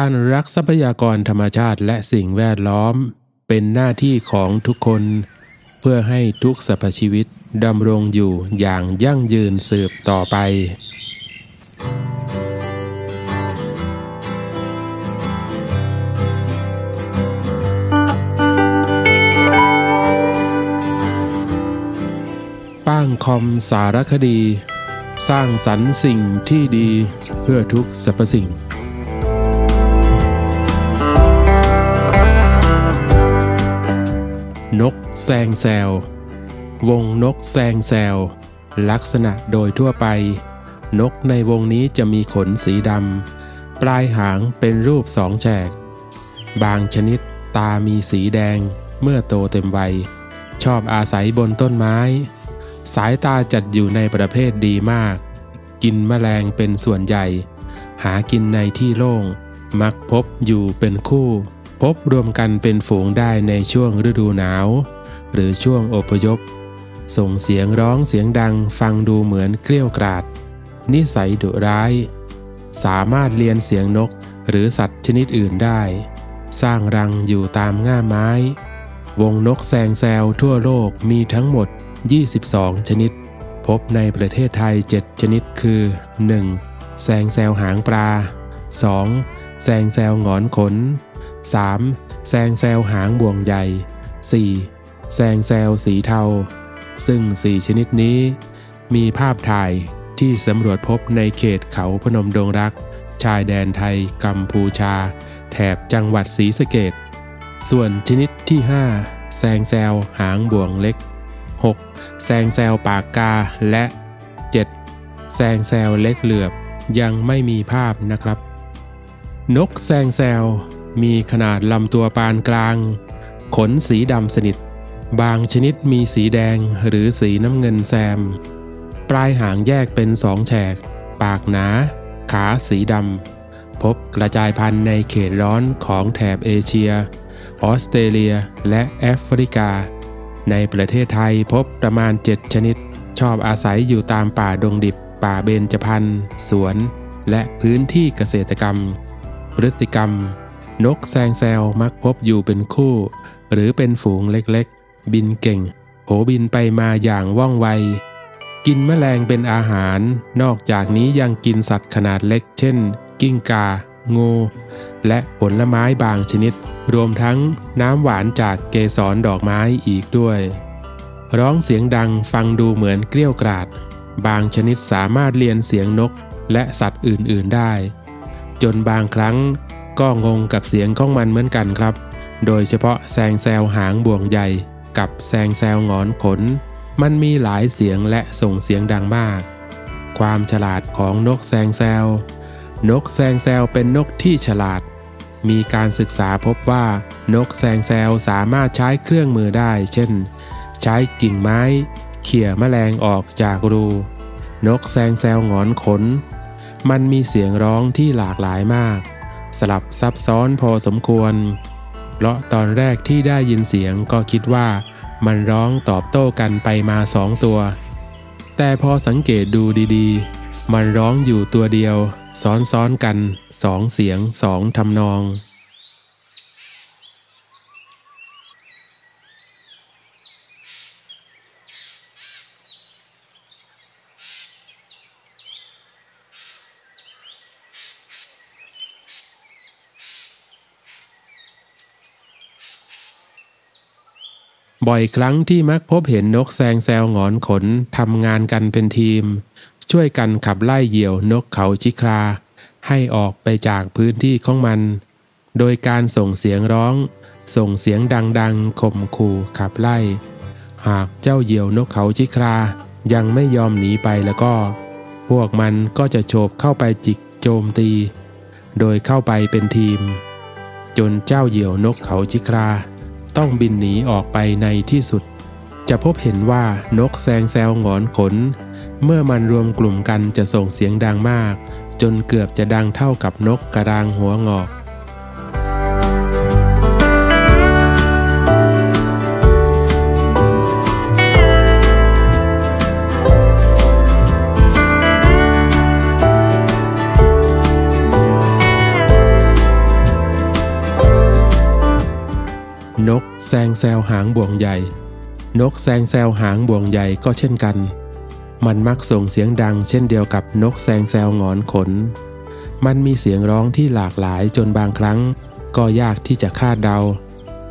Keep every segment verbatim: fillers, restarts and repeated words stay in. การอนุรักษ์ทรัพยากรธรรมชาติและสิ่งแวดล้อมเป็นหน้าที่ของทุกคนเพื่อให้ทุกสรรพชีวิตดำรงอยู่อย่างยั่งยืนสืบต่อไปป้างคอมสารคดีสร้างสรรค์สิ่งที่ดีเพื่อทุกสรรพสิ่งนกแซงแซววงนกแซงแซวลักษณะโดยทั่วไปนกในวงนี้จะมีขนสีดำปลายหางเป็นรูปสองแฉกบางชนิดตามีสีแดงเมื่อโตเต็มวัยชอบอาศัยบนต้นไม้สายตาจัดอยู่ในประเภทดีมากกินแมลงเป็นส่วนใหญ่หากินในที่โล่งมักพบอยู่เป็นคู่พบรวมกันเป็นฝูงได้ในช่วงฤดูหนาวหรือช่วงอพยพส่งเสียงร้องเสียงดังฟังดูเหมือนเกลี้ยกราดนิสัยดุร้ายสามารถเลียนเสียงนกหรือสัตว์ชนิดอื่นได้สร้างรังอยู่ตามง่าไม้วงนกแซงแซวทั่วโลกมีทั้งหมดยี่สิบสองชนิดพบในประเทศไทยเจ็ดชนิดคือ หนึ่ง. แซงแซวหางปลา สอง. แซงแซวหงอนขน สาม. แซงแซวหางบ่วงใหญ่ สี่. แซงแซวสีเทาซึ่งสี่ชนิดนี้มีภาพถ่ายที่สำรวจพบในเขตเขาพนมดงรักชายแดนไทยกัมพูชาแถบจังหวัดศรีสะเกษส่วนชนิดที่ ห้า. แซงแซวหางบ่วงเล็กหกแซงแซวปากกาและเจ็ดแซงแซวเล็กเหลือบยังไม่มีภาพนะครับนกแซงแซวมีขนาดลำตัวปานกลางขนสีดำสนิทบางชนิดมีสีแดงหรือสีน้ำเงินแซมปลายหางแยกเป็นสองแฉกปากหนาขาสีดำพบกระจายพันธุ์ในเขตร้อนของแถบเอเชียออสเตรเลียและแอฟริกาในประเทศไทยพบประมาณเจ็ดชนิดชอบอาศัยอยู่ตามป่าดงดิบป่าเบญจพรรณสวนและพื้นที่เกษตรกรรมพฤติกรรมนกแซงแซวมักพบอยู่เป็นคู่หรือเป็นฝูงเล็กๆบินเก่งโผบินไปมาอย่างว่องไวกินแมลงเป็นอาหารนอกจากนี้ยังกินสัตว์ขนาดเล็กเช่นกิ้งก่างูและผลไม้บางชนิดรวมทั้งน้ำหวานจากเกสรดอกไม้อีกด้วยร้องเสียงดังฟังดูเหมือนเกลี้ยกล่อมบางชนิดสามารถเลียนเสียงนกและสัตว์อื่นๆได้จนบางครั้งก็งงกับเสียงของมันเหมือนกันครับโดยเฉพาะแซงแซวหางบ่วงใหญ่กับแซงแซวหงอนขนมันมีหลายเสียงและส่งเสียงดังมากความฉลาดของนกแซงแซวนกแซงแซวเป็นนกที่ฉลาดมีการศึกษาพบว่านกแซงแซวสามารถใช้เครื่องมือได้เช่นใช้กิ่งไม้เขี่ยแมลงออกจากรูนกแซงแซวหงอนขนมันมีเสียงร้องที่หลากหลายมากสลับซับซ้อนพอสมควรเพราะตอนแรกที่ได้ยินเสียงก็คิดว่ามันร้องตอบโต้กันไปมาสองตัวแต่พอสังเกตดูดีๆมันร้องอยู่ตัวเดียวซ้อนๆกันสองเสียงสองทำนองบ่อยครั้งที่มักพบเห็นนกแซงแซวหงอนขนทำงานกันเป็นทีมช่วยกันขับไล่เหยี่ยวนกเขาชิคราให้ออกไปจากพื้นที่ของมันโดยการส่งเสียงร้องส่งเสียงดังๆข่มขู่ขับไล่หากเจ้าเหยี่ยวนกเขาชิครายังไม่ยอมหนีไปแล้วก็พวกมันก็จะโฉบเข้าไปจิกโจมตีโดยเข้าไปเป็นทีมจนเจ้าเหยี่ยวนกเขาชิคราต้องบินหนีออกไปในที่สุดจะพบเห็นว่านกแซงแซวหงอนขนเมื่อมันรวมกลุ่มกันจะส่งเสียงดังมากจนเกือบจะดังเท่ากับนกกระรางหัวงอก นกแซงแซวหางบ่วงใหญ่นกแซงแซวหางบ่วงใหญ่ก็เช่นกันมันมักส่งเสียงดังเช่นเดียวกับนกแซงแซวหงอนขนมันมีเสียงร้องที่หลากหลายจนบางครั้งก็ยากที่จะคาดเดา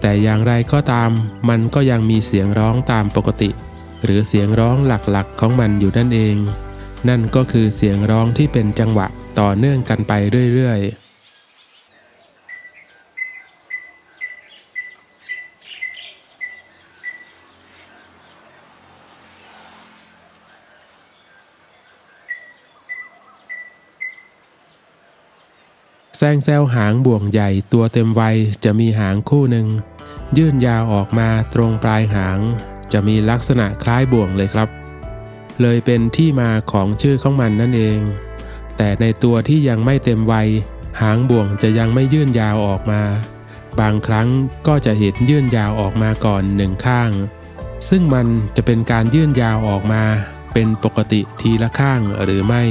แต่อย่างไรก็ตามมันก็ยังมีเสียงร้องตามปกติหรือเสียงร้องหลักๆของมันอยู่นั่นเองนั่นก็คือเสียงร้องที่เป็นจังหวะต่อเนื่องกันไปเรื่อยๆแซงแซวหางบ่วงใหญ่ตัวเต็มวัยจะมีหางคู่หนึ่งยื่นยาวออกมาตรงปลายหางจะมีลักษณะคล้ายบ่วงเลยครับเลยเป็นที่มาของชื่อของมันนั่นเองแต่ในตัวที่ยังไม่เต็มวัยหางบ่วงจะยังไม่ยื่นยาวออกมาบางครั้งก็จะเห็นยื่นยาวออกมาก่อนหนึ่งข้างซึ่งมันจะเป็นการยื่นยาวออกมาเป็นปกติทีละข้างหรือไม่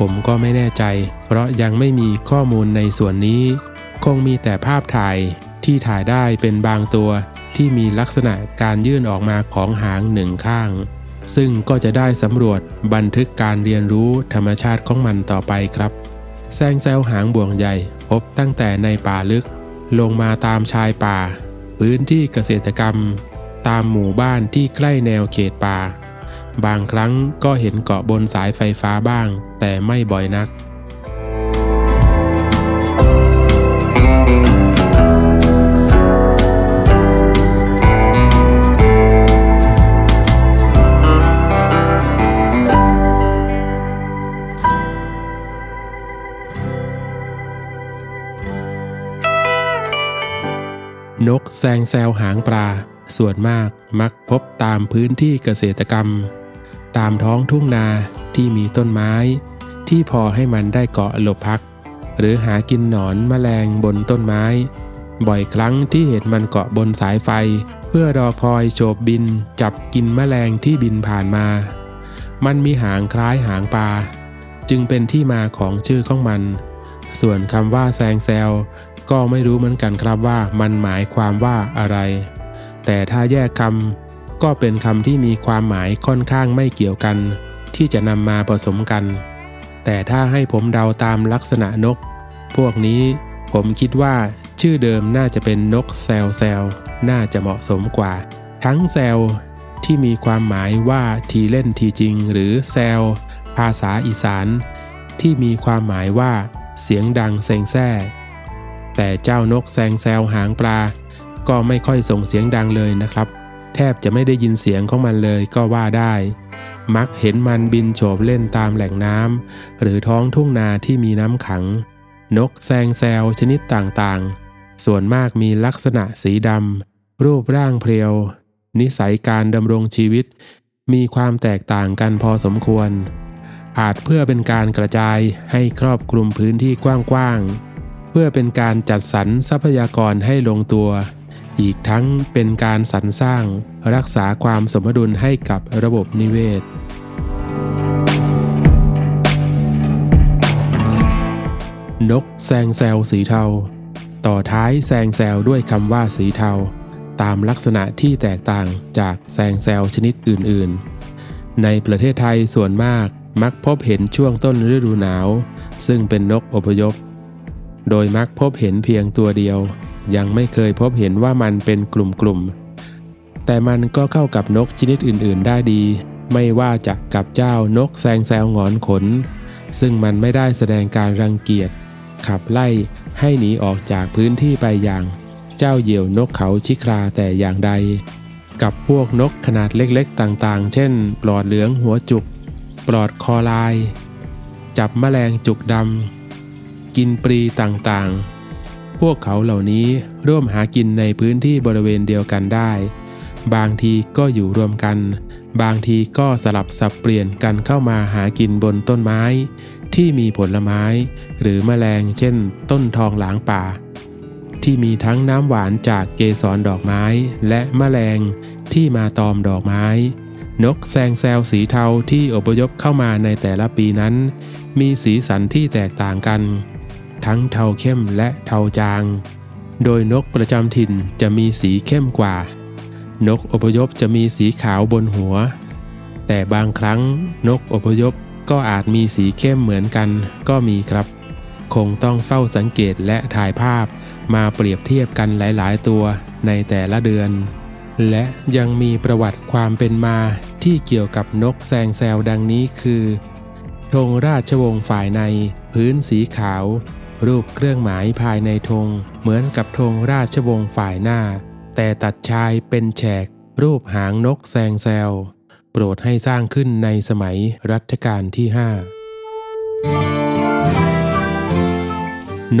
ผมก็ไม่แน่ใจเพราะยังไม่มีข้อมูลในส่วนนี้คงมีแต่ภาพถ่ายที่ถ่ายได้เป็นบางตัวที่มีลักษณะการยื่นออกมาของหางหนึ่งข้างซึ่งก็จะได้สำรวจบันทึกการเรียนรู้ธรรมชาติของมันต่อไปครับแซงแซวหางบ่วงใหญ่พบตั้งแต่ในป่าลึกลงมาตามชายป่าพื้นที่เกษตรกรรมตามหมู่บ้านที่ใกล้แนวเขตป่าบางครั้งก็เห็นเกาะบนสายไฟฟ้าบ้างแต่ไม่บ่อยนักนกแซงแซวหางปลาส่วนมากมักพบตามพื้นที่เกษตรกรรมตามท้องทุ่งนาที่มีต้นไม้ที่พอให้มันได้เกาะหลบพักหรือหากินหนอนแมลงบนต้นไม้บ่อยครั้งที่เห็นมันเกาะบนสายไฟเพื่อรอคอยโฉบบินจับกินแมลงที่บินผ่านมามันมีหางคล้ายหางปลาจึงเป็นที่มาของชื่อของมันส่วนคำว่าแซงแซวก็ไม่รู้เหมือนกันครับว่ามันหมายความว่าอะไรแต่ถ้าแยกคำก็เป็นคำที่มีความหมายค่อนข้างไม่เกี่ยวกันที่จะนำมาผสมกันแต่ถ้าให้ผมเดาตามลักษณะนกพวกนี้ผมคิดว่าชื่อเดิมน่าจะเป็นนกแซวแซวน่าจะเหมาะสมกว่าทั้งแซวที่มีความหมายว่าทีเล่นทีจริงหรือแซวภาษาอีสานที่มีความหมายว่าเสียงดังแซงแซ่แต่เจ้านกแซงแซวหางปลาก็ไม่ค่อยส่งเสียงดังเลยนะครับแทบจะไม่ได้ยินเสียงของมันเลยก็ว่าได้มักเห็นมันบินโฉบเล่นตามแหล่งน้ำหรือท้องทุ่งนาที่มีน้ำขังนกแซงแซวชนิดต่างๆส่วนมากมีลักษณะสีดำรูปร่างเพรียวนิสัยการดำรงชีวิตมีความแตกต่างกันพอสมควรอาจเพื่อเป็นการกระจายให้ครอบคลุมพื้นที่กว้างๆเพื่อเป็นการจัดสรรทรัพยากรให้ลงตัวอีกทั้งเป็นการสรรสร้างรักษาความสมดุลให้กับระบบนิเวศนกแซงแซวสีเทาต่อท้ายแซงแซวด้วยคำว่าสีเทาตามลักษณะที่แตกต่างจากแซงแซวชนิดอื่นๆในประเทศไทยส่วนมากมักพบเห็นช่วงต้นฤดูหนาวซึ่งเป็นนกอพยพโดยมักพบเห็นเพียงตัวเดียวยังไม่เคยพบเห็นว่ามันเป็นกลุ่มๆแต่มันก็เข้ากับนกชนิดอื่นๆได้ดีไม่ว่าจะกับเจ้านกแซงแซวหงอนขนซึ่งมันไม่ได้แสดงการรังเกียจขับไล่ให้หนีออกจากพื้นที่ไปอย่างเจ้าเหยี่ยวนกเขาชิคราแต่อย่างใดกับพวกนกขนาดเล็กๆต่างๆเช่นปลอดเหลืองหัวจุกปลอดคอลายจับแมลงจุกดำกินปลีต่างๆพวกเขาเหล่านี้ร่วมหากินในพื้นที่บริเวณเดียวกันได้บางทีก็อยู่รวมกันบางทีก็สลับสับเปลี่ยนกันเข้ามาหากินบนต้นไม้ที่มีผลไม้หรือแมลงเช่นต้นทองหลางป่าที่มีทั้งน้ำหวานจากเกสรดอกไม้และแมลงที่มาตอมดอกไม้นกแซงแซวสีเทาที่อพยพเข้ามาในแต่ละปีนั้นมีสีสันที่แตกต่างกันทั้งเทาเข้มและเทาจาง โดยนกประจำถิ่นจะมีสีเข้มกว่านกอพยพจะมีสีขาวบนหัวแต่บางครั้งนกอพยพก็อาจมีสีเข้มเหมือนกันก็มีครับคงต้องเฝ้าสังเกตและถ่ายภาพมาเปรียบเทียบกันหลายๆตัวในแต่ละเดือนและยังมีประวัติความเป็นมาที่เกี่ยวกับนกแซงแซวดังนี้คือธงราชวงศ์ฝ่ายในพื้นสีขาวรูปเครื่องหมายภายในธงเหมือนกับธงราชวงศ์ฝ่ายหน้าแต่ตัดชายเป็นแฉกรูปหางนกแซงแซวโปรดให้สร้างขึ้นในสมัยรัชกาลที่ห้า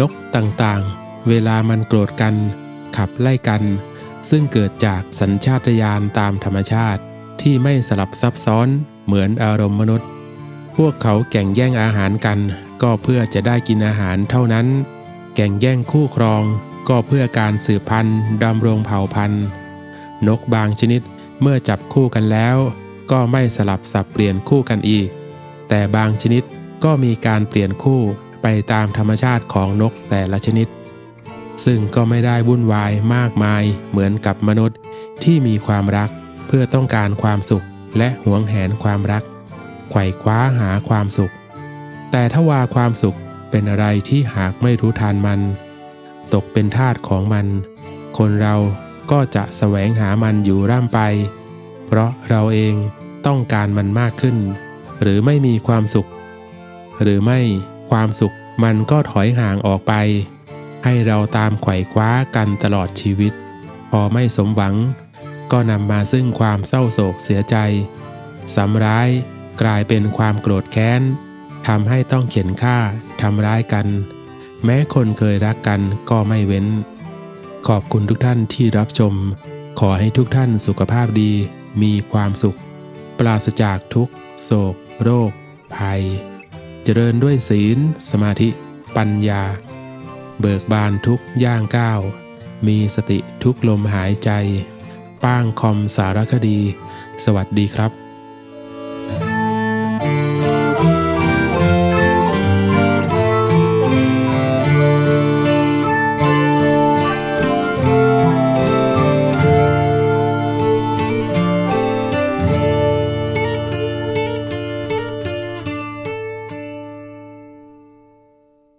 นกต่างๆเวลามันโกรธกันขับไล่กันซึ่งเกิดจากสัญชาตญาณตามธรรมชาติที่ไม่สลับซับซ้อนเหมือนอารมณ์มนุษย์พวกเขาแข่งแย่งอาหารกันก็เพื่อจะได้กินอาหารเท่านั้นแข่งแย่งคู่ครองก็เพื่อการสืบพันธุ์ดำรงเผ่าพันธุ์นกบางชนิดเมื่อจับคู่กันแล้วก็ไม่สลับสับเปลี่ยนคู่กันอีกแต่บางชนิดก็มีการเปลี่ยนคู่ไปตามธรรมชาติของนกแต่ละชนิดซึ่งก็ไม่ได้วุ่นวายมากมายเหมือนกับมนุษย์ที่มีความรักเพื่อต้องการความสุขและหวงแหนความรักไขว่คว้าหาความสุขแต่ทว่าความสุขเป็นอะไรที่หากไม่รู้ทันมันตกเป็นทาสของมันคนเราก็จะแสวงหามันอยู่ร่ำไปเพราะเราเองต้องการมันมากขึ้นหรือไม่มีความสุขหรือไม่ความสุขมันก็ถอยห่างออกไปให้เราตามไขว่คว้ากันตลอดชีวิตพอไม่สมหวังก็นำมาซึ่งความเศร้าโศกเสียใจซ้ำร้ายกลายเป็นความโกรธแค้นทำให้ต้องเข็นฆ่าทำร้ายกันแม้คนเคยรักกันก็ไม่เว้นขอบคุณทุกท่านที่รับชมขอให้ทุกท่านสุขภาพดีมีความสุขปราศจากทุกข์โศกโรคภัยเจริญด้วยศีลสมาธิปัญญาเบิกบานทุกย่างก้าวมีสติทุกลมหายใจป้างคอมสารคดีสวัสดีครับ